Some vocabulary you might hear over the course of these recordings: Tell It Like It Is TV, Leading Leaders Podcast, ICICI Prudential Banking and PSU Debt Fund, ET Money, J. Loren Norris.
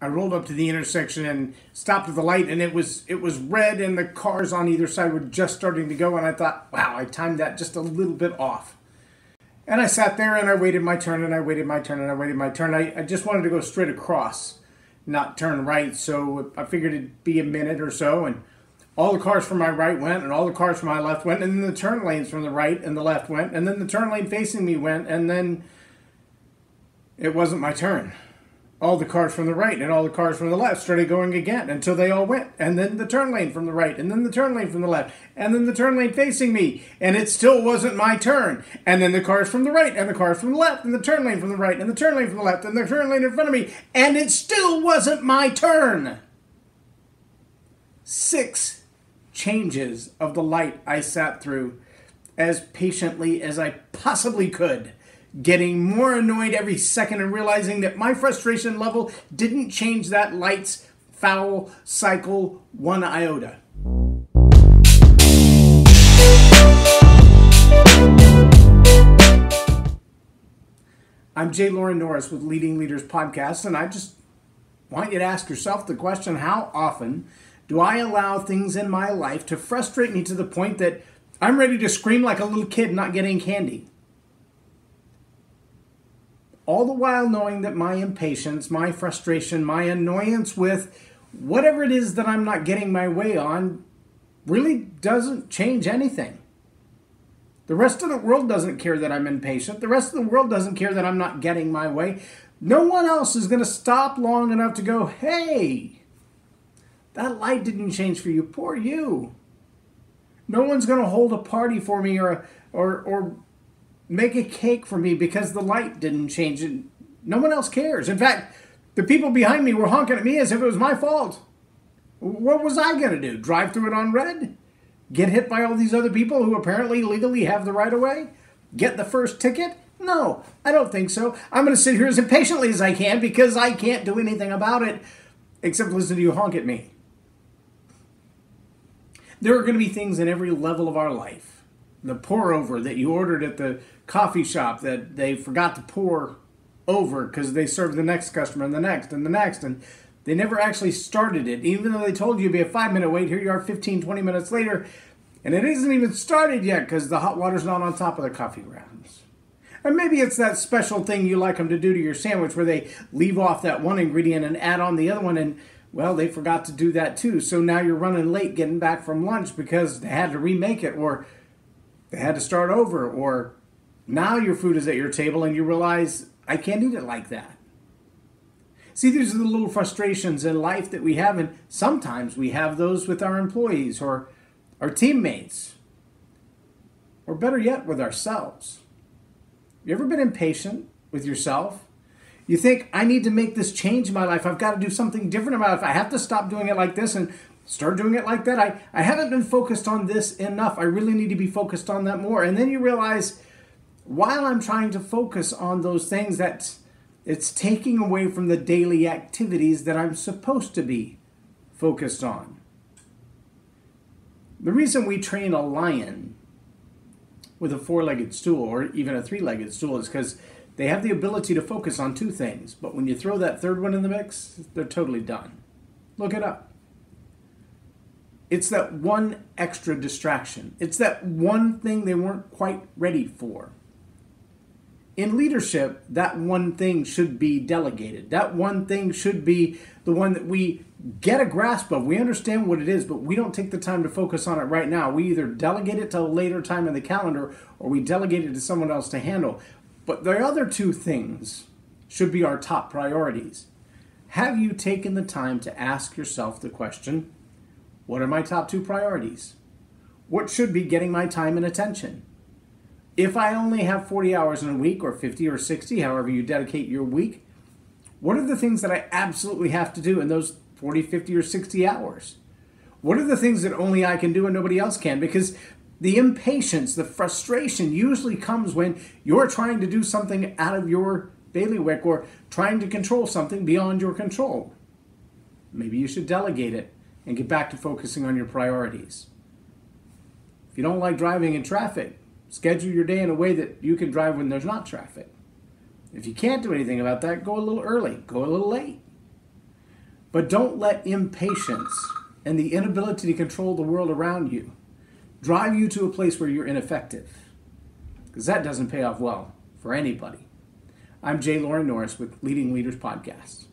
I rolled up to the intersection and stopped at the light, and it was red, and the cars on either side were just starting to go, and I thought, wow, I timed that just a little bit off. And I sat there and I waited my turn and I waited my turn and I waited my turn. I just wanted to go straight across, not turn right, so I figured it'd be a minute or so, and all the cars from my right went, and all the cars from my left went, and then the turn lanes from the right and the left went, and then the turn lane facing me went, and then it wasn't my turn. All the cars from the right and all the cars from the left started going again until they all went. And then the turn lane from the right, and then the turn lane from the left, and then the turn lane facing me, and it still wasn't my turn. And then the cars from the right and the cars from the left, and the turn lane from the right and the turn lane from the left, and the turn lane in front of me, and it still wasn't my turn. 6 changes of the light I sat through as patiently as I possibly could, getting more annoyed every second and realizing that my frustration level didn't change that light's foul cycle one iota. I'm J. Loren Norris with Leading Leaders Podcast, and I just want you to ask yourself the question, how often do I allow things in my life to frustrate me to the point that I'm ready to scream like a little kid not getting candy? All the while knowing that my impatience, my frustration, my annoyance with whatever it is that I'm not getting my way on really doesn't change anything. The rest of the world doesn't care that I'm impatient. The rest of the world doesn't care that I'm not getting my way. No one else is going to stop long enough to go, hey, that light didn't change for you. Poor you. No one's going to hold a party for me or make a cake for me because the light didn't change. And no one else cares. In fact, the people behind me were honking at me as if it was my fault. What was I going to do? Drive through it on red? Get hit by all these other people who apparently legally have the right of way? Get the first ticket? No, I don't think so. I'm going to sit here as impatiently as I can because I can't do anything about it except listen to you honk at me. There are going to be things in every level of our life. The pour over that you ordered at the coffee shop that they forgot to pour over because they served the next customer and the next and the next, and they never actually started it. Even though they told you it'd be a 5-minute wait, here you are 15, 20 minutes later, and it isn't even started yet because the hot water's not on top of the coffee grounds. Or maybe it's that special thing you like them to do to your sandwich where they leave off that one ingredient and add on the other one, and well, they forgot to do that too. So now you're running late getting back from lunch because they had to remake it, or they had to start over, or now your food is at your table and you realize, I can't eat it like that. See, these are the little frustrations in life that we have, and sometimes we have those with our employees or our teammates, or better yet, with ourselves. You ever been impatient with yourself? You think, I need to make this change in my life. I've got to do something different in my life. I have to stop doing it like this and start doing it like that. I haven't been focused on this enough. I really need to be focused on that more. And then you realize, while I'm trying to focus on those things, that it's taking away from the daily activities that I'm supposed to be focused on. The reason we train a lion with a 4-legged stool or even a 3-legged stool is because they have the ability to focus on 2 things. But when you throw that third one in the mix, they're totally done. Look it up. It's that one extra distraction. It's that one thing they weren't quite ready for. In leadership, that one thing should be delegated. That one thing should be the one that we get a grasp of. We understand what it is, but we don't take the time to focus on it right now. We either delegate it to a later time in the calendar, or we delegate it to someone else to handle. But the other 2 things should be our top priorities. Have you taken the time to ask yourself the question, what are my top 2 priorities? What should be getting my time and attention? If I only have 40 hours in a week, or 50 or 60, however you dedicate your week, what are the things that I absolutely have to do in those 40, 50, or 60 hours? What are the things that only I can do and nobody else can? Because the impatience, the frustration usually comes when you're trying to do something out of your bailiwick or trying to control something beyond your control. Maybe you should delegate it and get back to focusing on your priorities. If you don't like driving in traffic, schedule your day in a way that you can drive when there's not traffic. If you can't do anything about that, go a little early, go a little late. But don't let impatience and the inability to control the world around you drive you to a place where you're ineffective, because that doesn't pay off well for anybody. I'm J. Loren Norris with Leading Leaders Podcast.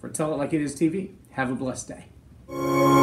For Tell It Like It Is TV, have a blessed day.